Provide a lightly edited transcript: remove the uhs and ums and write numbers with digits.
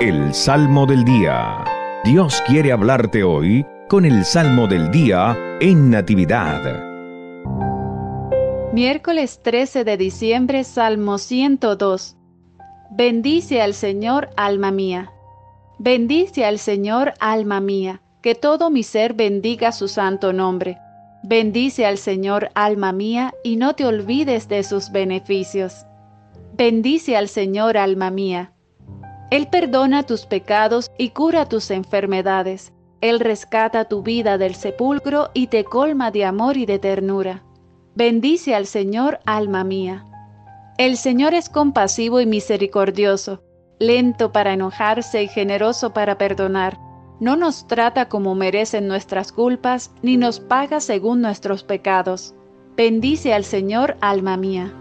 El Salmo del Día. Dios quiere hablarte hoy con el Salmo del Día en Natividad. Miércoles 13 de diciembre, Salmo 102. Bendice al Señor, alma mía. Bendice al Señor, alma mía, que todo mi ser bendiga su santo nombre. Bendice al Señor, alma mía, y no te olvides de sus beneficios. Bendice al Señor, alma mía. Él perdona tus pecados y cura tus enfermedades. Él rescata tu vida del sepulcro y te colma de amor y de ternura. Bendice al Señor, alma mía. El Señor es compasivo y misericordioso, lento para enojarse y generoso para perdonar. No nos trata como merecen nuestras culpas, ni nos paga según nuestros pecados. Bendice al Señor, alma mía.